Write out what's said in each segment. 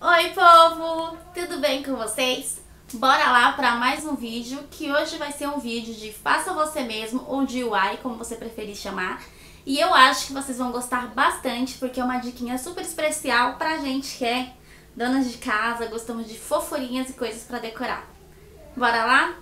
Oi povo, tudo bem com vocês? Bora lá para mais um vídeo, que hoje vai ser um vídeo de faça você mesmo ou DIY, como você preferir chamar. E eu acho que vocês vão gostar bastante, porque é uma diquinha super especial pra gente que é donas de casa, gostamos de fofurinhas e coisas pra decorar. Bora lá?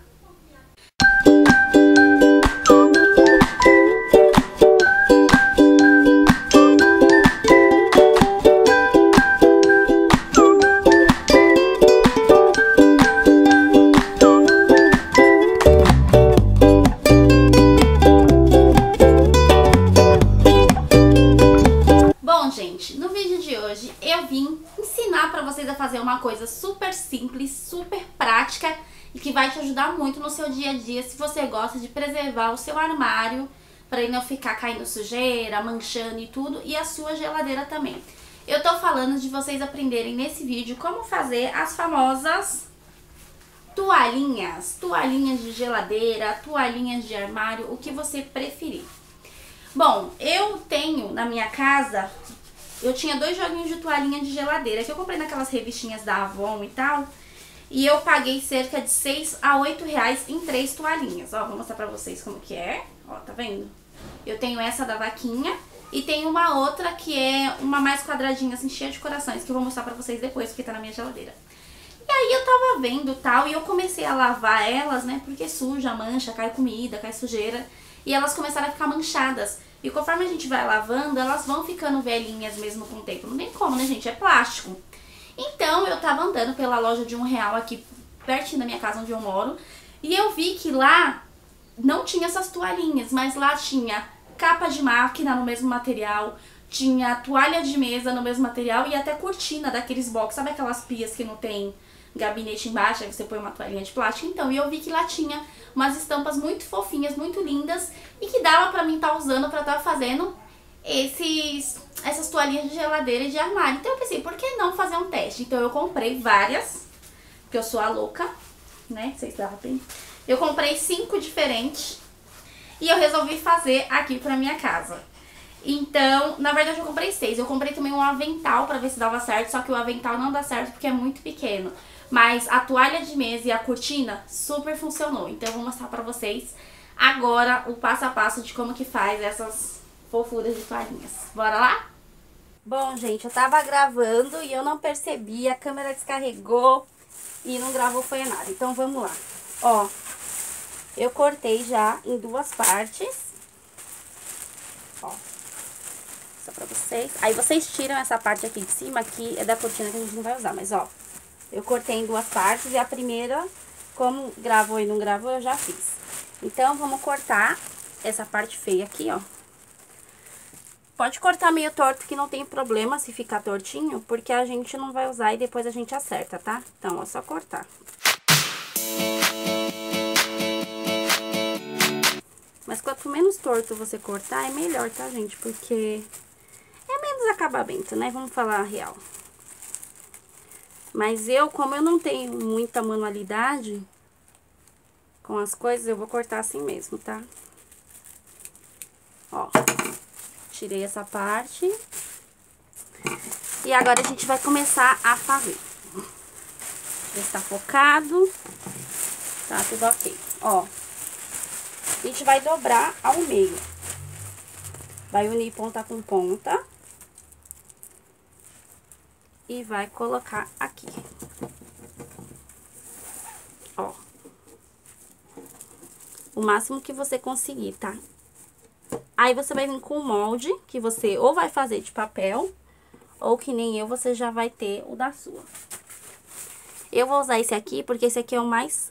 Fazer uma coisa super simples, super prática e que vai te ajudar muito no seu dia a dia se você gosta de preservar o seu armário para ele não ficar caindo sujeira, manchando e tudo, e a sua geladeira também. Eu tô falando de vocês aprenderem nesse vídeo como fazer as famosas toalhinhas de geladeira, toalhinhas de armário, o que você preferir. Bom, eu tenho na minha casa... Eu tinha dois joguinhos de toalhinha de geladeira que eu comprei naquelas revistinhas da Avon e tal. E eu paguei cerca de 6 a 8 reais em 3 toalhinhas. Ó, vou mostrar pra vocês como que é. Ó, tá vendo? Eu tenho essa da vaquinha e tem uma outra que é uma mais quadradinha, assim, cheia de corações, que eu vou mostrar pra vocês depois, porque tá na minha geladeira. E aí eu tava vendo tal, e eu comecei a lavar elas, né, porque suja, mancha, cai comida, cai sujeira. E elas começaram a ficar manchadas. E conforme a gente vai lavando, elas vão ficando velhinhas mesmo com o tempo. Não tem como, né, gente? É plástico. Então, eu tava andando pela loja de R$1 aqui, pertinho da minha casa onde eu moro. E eu vi que lá não tinha essas toalhinhas, mas lá tinha capa de máquina no mesmo material, tinha toalha de mesa no mesmo material e até cortina daqueles box. Sabe aquelas pias que não tem gabinete embaixo, aí você põe uma toalhinha de plástico? Então, e eu vi que lá tinha umas estampas muito fofinhas, muito lindas, e que dava pra mim estar usando, pra estar fazendo essas toalhinhas de geladeira e de armário. Então eu pensei, por que não fazer um teste? Então eu comprei várias, porque eu sou a louca, né? Vocês sabem. Eu comprei 5 diferentes e eu resolvi fazer aqui pra minha casa. Então, na verdade eu comprei 6. Eu comprei também um avental pra ver se dava certo, só que o avental não dá certo porque é muito pequeno. Mas a toalha de mesa e a cortina super funcionou. Então eu vou mostrar pra vocês agora o passo a passo de como que faz essas fofuras de toalhinhas. Bora lá? Bom, gente, eu tava gravando e eu não percebi, a câmera descarregou e não gravou foi nada. Então vamos lá. Ó, eu cortei já em duas partes. Ó, só pra vocês. Aí vocês tiram essa parte aqui de cima, que é da cortina que a gente não vai usar, mas ó, eu cortei em duas partes e a primeira, como gravou e não gravou, eu já fiz. Então, vamos cortar essa parte feia aqui, ó. Pode cortar meio torto que não tem problema se ficar tortinho, porque a gente não vai usar e depois a gente acerta, tá? Então, é só cortar. Mas quanto menos torto você cortar, é melhor, tá, gente? Porque é menos acabamento, né? Vamos falar a real. Mas eu, como eu não tenho muita manualidade com as coisas, eu vou cortar assim mesmo, tá? Ó, tirei essa parte. E agora a gente vai começar a fazer. Está focado. Tá tudo ok. Ó, a gente vai dobrar ao meio. Vai unir ponta com ponta. E vai colocar aqui. Ó. O máximo que você conseguir, tá? Aí você vai vir com o molde, que você ou vai fazer de papel, ou que nem eu, você já vai ter o da sua. Eu vou usar esse aqui, porque esse aqui é o mais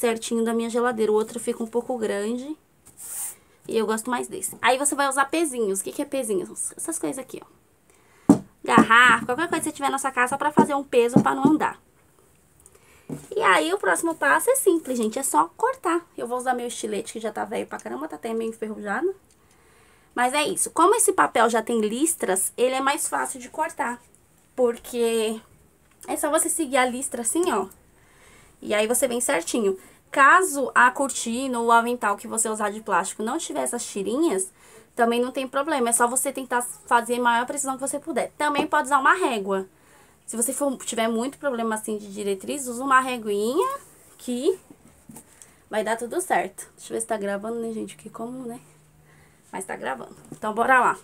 certinho da minha geladeira. O outro fica um pouco grande. E eu gosto mais desse. Aí você vai usar pezinhos. O que que é pezinhos? Essas coisas aqui, ó. Garrafa, qualquer coisa que você tiver na sua casa, só pra fazer um peso pra não andar. E aí, o próximo passo é simples, gente, é só cortar. Eu vou usar meu estilete, que já tá velho pra caramba, tá até meio enferrujado. Mas é isso. Como esse papel já tem listras, ele é mais fácil de cortar. Porque é só você seguir a listra assim, ó. E aí você vem certinho. Caso a cortina ou o avental que você usar de plástico não tiver essas tirinhas... Também não tem problema, é só você tentar fazer a maior precisão que você puder. Também pode usar uma régua, Se você tiver muito problema assim de diretriz, usa uma reguinha que vai dar tudo certo. Deixa eu ver se tá gravando, né, gente? Que comum, né? Mas tá gravando. Então, bora lá.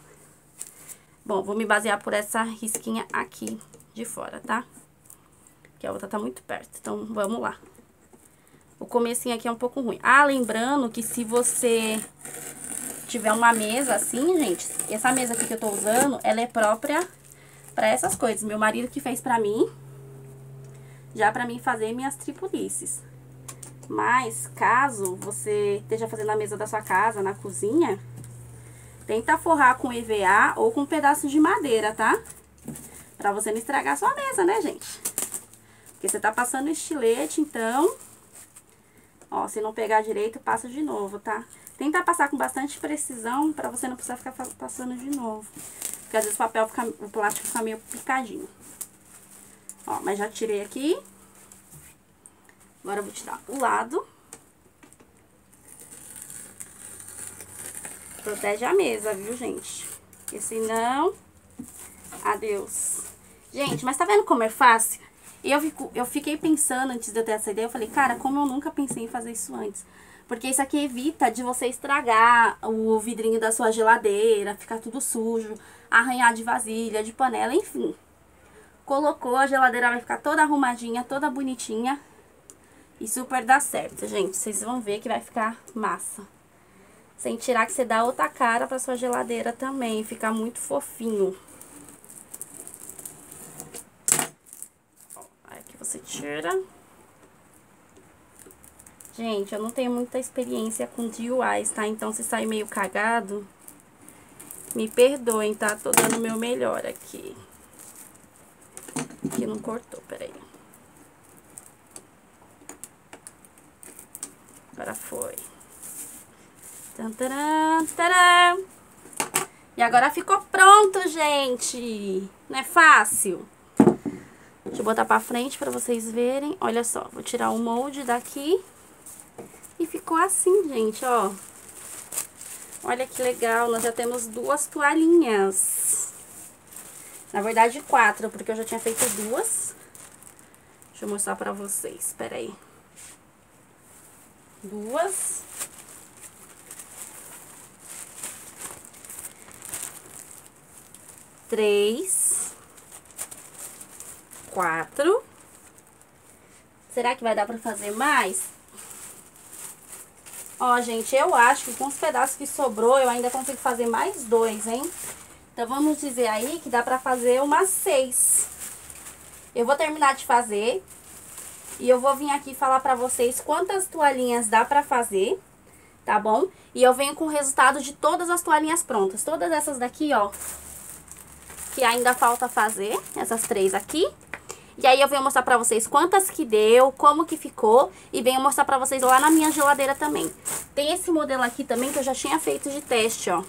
Bom, vou me basear por essa risquinha aqui de fora, tá? Porque a outra tá muito perto. Então, vamos lá. O comecinho aqui é um pouco ruim. Ah, lembrando que se você tiver uma mesa assim, gente, essa mesa aqui que eu tô usando, ela é própria pra essas coisas. Meu marido que fez pra mim, já pra mim fazer minhas tripulices. Mas, caso você esteja fazendo a mesa da sua casa, na cozinha, tenta forrar com EVA ou com um pedaço de madeira, tá? Pra você não estragar a sua mesa, né, gente? Porque você tá passando estilete, então, ó, se não pegar direito, passa de novo, tá? Tenta passar com bastante precisão pra você não precisar ficar passando de novo. Porque, às vezes, o plástico fica meio picadinho. Ó, mas já tirei aqui. Agora eu vou tirar o lado. Protege a mesa, viu, gente? Porque senão... adeus. Gente, mas tá vendo como é fácil? Eu fiquei pensando antes de eu ter essa ideia. Eu falei, cara, como eu nunca pensei em fazer isso antes. Porque isso aqui evita de você estragar o vidrinho da sua geladeira, ficar tudo sujo, arranhar de vasilha, de panela, enfim. Colocou, a geladeira vai ficar toda arrumadinha, toda bonitinha. E super dá certo, gente. Vocês vão ver que vai ficar massa. Sem tirar que você dá outra cara pra sua geladeira também. Fica muito fofinho. Aí que você tira. Gente, eu não tenho muita experiência com DIYs, tá? Então, se sair meio cagado, me perdoem, tá? Tô dando o meu melhor aqui. Aqui não cortou, peraí. Agora foi. Tantaram, taram. E agora ficou pronto, gente. Não é fácil? Deixa eu botar pra frente pra vocês verem. Olha só, vou tirar o molde daqui. E ficou assim, gente, ó. Olha que legal, nós já temos 2 toalhinhas. Na verdade, 4, porque eu já tinha feito 2. Deixa eu mostrar pra vocês, peraí. 2. Três. 4. Será que vai dar pra fazer mais? Ó, gente, eu acho que com os pedaços que sobrou, eu ainda consigo fazer mais 2, hein? Então, vamos dizer aí que dá pra fazer umas 6. Eu vou terminar de fazer... E eu vou vir aqui falar pra vocês quantas toalhinhas dá pra fazer, tá bom? E eu venho com o resultado de todas as toalhinhas prontas. Todas essas daqui, ó, que ainda falta fazer, essas 3 aqui. E aí eu venho mostrar pra vocês quantas que deu, como que ficou. E venho mostrar pra vocês lá na minha geladeira também. Tem esse modelo aqui também que eu já tinha feito de teste, ó.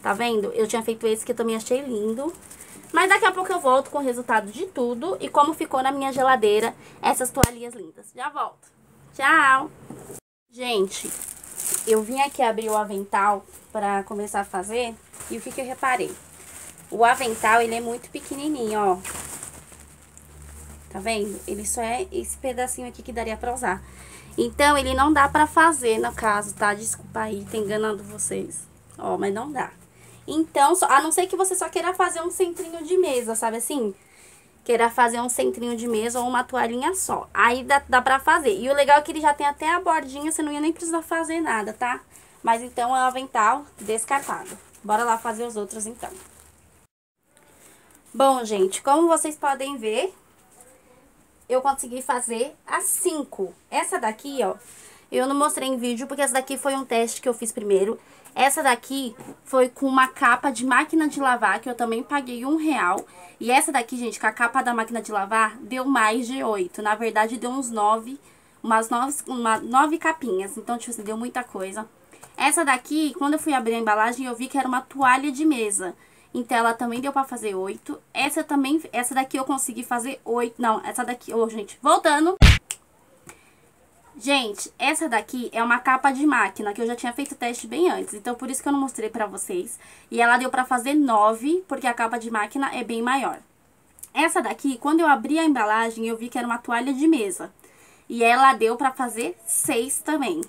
Tá vendo? Eu tinha feito esse que eu também achei lindo. Mas daqui a pouco eu volto com o resultado de tudo e como ficou na minha geladeira essas toalhinhas lindas. Já volto. Tchau! Gente, eu vim aqui abrir o avental pra começar a fazer e o que eu reparei? O avental, ele é muito pequenininho, ó. Tá vendo? Ele só é esse pedacinho aqui que daria pra usar. Então, ele não dá pra fazer, no caso, tá? Desculpa aí, tô enganando vocês. Ó, mas não dá. Então, a não ser que você só queira fazer um centrinho de mesa, sabe assim? Queira fazer um centrinho de mesa ou uma toalhinha só. Aí dá pra fazer. E o legal é que ele já tem até a bordinha, você não ia nem precisar fazer nada, tá? Mas então é um avental descartado. Bora lá fazer os outros então. Bom, gente, como vocês podem ver, eu consegui fazer as 5. Essa daqui, ó, eu não mostrei em vídeo porque essa daqui foi um teste que eu fiz primeiro. Essa daqui foi com uma capa de máquina de lavar, que eu também paguei R$1. E essa daqui, gente, com a capa da máquina de lavar, deu mais de 8. Na verdade, deu uns 9, umas 9 capinhas. Então, tipo assim, deu muita coisa. Essa daqui, quando eu fui abrir a embalagem, eu vi que era uma toalha de mesa. Então, ela também deu pra fazer 8. Essa também, essa daqui eu consegui fazer 8. Não, essa daqui, ô, gente, voltando... Gente, essa daqui é uma capa de máquina, que eu já tinha feito o teste bem antes, então por isso que eu não mostrei pra vocês. E ela deu pra fazer 9, porque a capa de máquina é bem maior. Essa daqui, quando eu abri a embalagem, eu vi que era uma toalha de mesa. E ela deu pra fazer 6 também.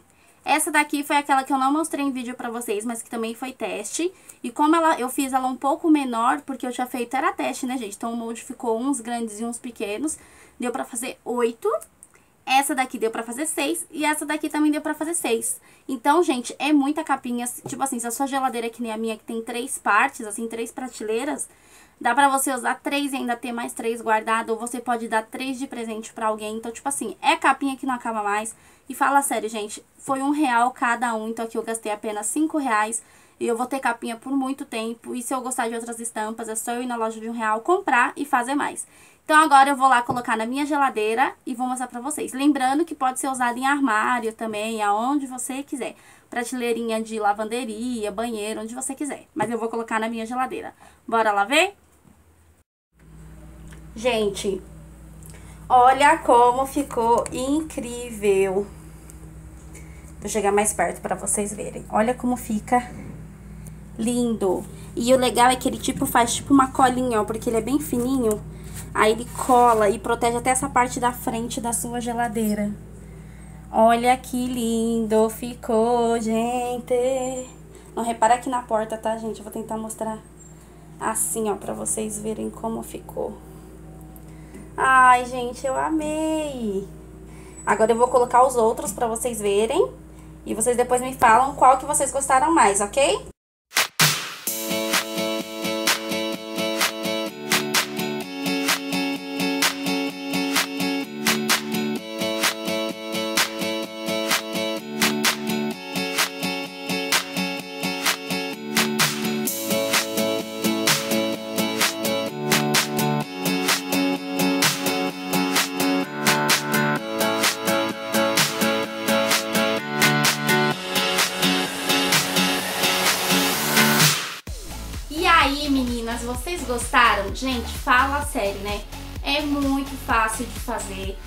Essa daqui foi aquela que eu não mostrei em vídeo pra vocês, mas que também foi teste. E como eu fiz ela um pouco menor, porque eu tinha feito, era teste, né, gente? Então o molde ficou uns grandes e uns pequenos. Deu pra fazer 8. Essa daqui deu pra fazer 6. E essa daqui também deu pra fazer 6. Então, gente, é muita capinha. Tipo assim, se a sua geladeira é que nem a minha, que tem 3 partes, assim, 3 prateleiras... Dá pra você usar 3 e ainda ter mais 3 guardado, ou você pode dar 3 de presente pra alguém. Então, tipo assim, é capinha que não acaba mais. E fala sério, gente, foi R$1 cada um, então aqui eu gastei apenas R$5. E eu vou ter capinha por muito tempo. E se eu gostar de outras estampas, é só eu ir na loja de R$1, comprar e fazer mais. Então agora eu vou lá colocar na minha geladeira e vou mostrar pra vocês. Lembrando que pode ser usado em armário também, aonde você quiser. Prateleirinha de lavanderia, banheiro, onde você quiser. Mas eu vou colocar na minha geladeira. Bora lá ver? Gente, olha como ficou incrível. Vou chegar mais perto pra vocês verem. Olha como fica lindo. E o legal é que ele tipo faz tipo uma colinha, ó, porque ele é bem fininho. Aí ele cola e protege até essa parte da frente da sua geladeira. Olha que lindo ficou, gente. Não repara aqui na porta, tá, gente? Eu vou tentar mostrar assim, ó, pra vocês verem como ficou. Ai, gente, eu amei! Agora eu vou colocar os outros pra vocês verem. E vocês depois me falam qual que vocês gostaram mais, ok? Vocês gostaram? Gente, fala sério, né? É muito fácil de fazer.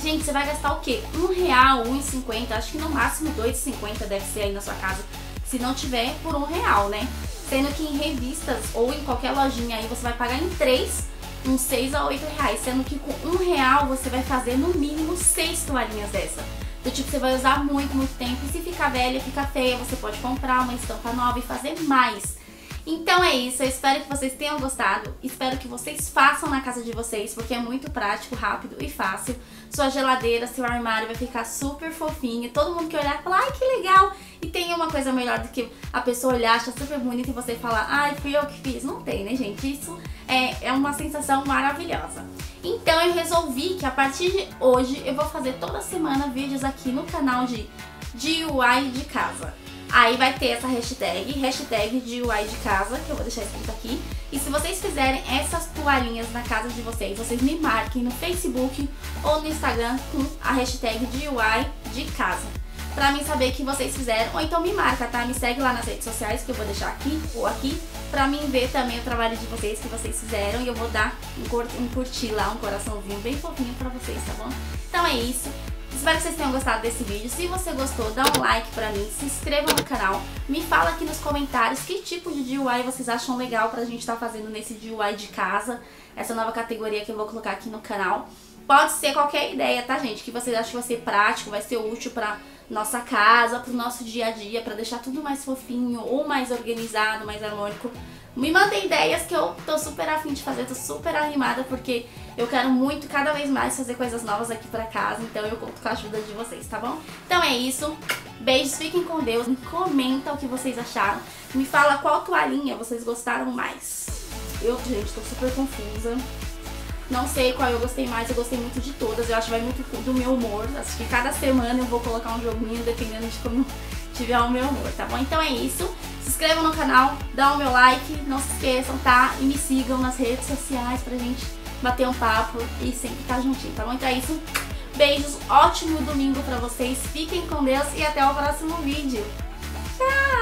Gente, você vai gastar o quê? R$1, R$1,50, acho que no máximo R$2,50 deve ser aí na sua casa, se não tiver por R$1, né? Sendo que em revistas ou em qualquer lojinha aí você vai pagar em 3, uns 6 a 8 reais, sendo que com R$1 você vai fazer no mínimo 6 toalhinhas dessa. Do tipo, você vai usar muito, muito tempo, e se ficar velha, fica feia, você pode comprar uma estampa nova e fazer mais. Então é isso, eu espero que vocês tenham gostado, espero que vocês façam na casa de vocês, porque é muito prático, rápido e fácil. Sua geladeira, seu armário vai ficar super fofinho, todo mundo que olhar fala, ai que legal, e tem uma coisa melhor do que a pessoa olhar, achar super bonito e você falar, ai fui eu que fiz, não tem, né, gente? Isso é uma sensação maravilhosa. Então eu resolvi que a partir de hoje eu vou fazer toda semana vídeos aqui no canal de DIY de casa. Aí vai ter essa hashtag DIY de casa, que eu vou deixar escrito aqui. E se vocês fizerem essas toalhinhas na casa de vocês, vocês me marquem no Facebook ou no Instagram com a hashtag DIY de casa, pra mim saber que vocês fizeram, ou então me marca, tá? Me segue lá nas redes sociais, que eu vou deixar aqui ou aqui, pra mim ver também o trabalho de vocês, que vocês fizeram, e eu vou dar um curtir lá, um coraçãozinho bem fofinho pra vocês, tá bom? Então é isso. Espero que vocês tenham gostado desse vídeo. Se você gostou, dá um like pra mim, se inscreva no canal, me fala aqui nos comentários que tipo de DIY vocês acham legal pra gente estar fazendo nesse DIY de casa, essa nova categoria que eu vou colocar aqui no canal. Pode ser qualquer ideia, tá, gente? Que vocês acham que vai ser prático, vai ser útil pra nossa casa, pro nosso dia a dia, pra deixar tudo mais fofinho ou mais organizado, mais harmônico. Me mandem ideias que eu tô super afim de fazer, tô super animada, porque eu quero muito, cada vez mais, fazer coisas novas aqui pra casa. Então eu conto com a ajuda de vocês, tá bom? Então é isso, beijos, fiquem com Deus, comenta o que vocês acharam, me fala qual toalhinha vocês gostaram mais. Eu, gente, tô super confusa, não sei qual eu gostei mais, eu gostei muito de todas, eu acho que vai muito do meu humor, acho que cada semana eu vou colocar um joguinho, dependendo de como tiver o meu humor, tá bom? Então é isso. Se inscrevam no canal, dão o meu like, não se esqueçam, tá? E me sigam nas redes sociais pra gente bater um papo e sempre estar juntinho, tá bom? Então é isso, beijos, ótimo domingo pra vocês, fiquem com Deus e até o próximo vídeo. Tchau!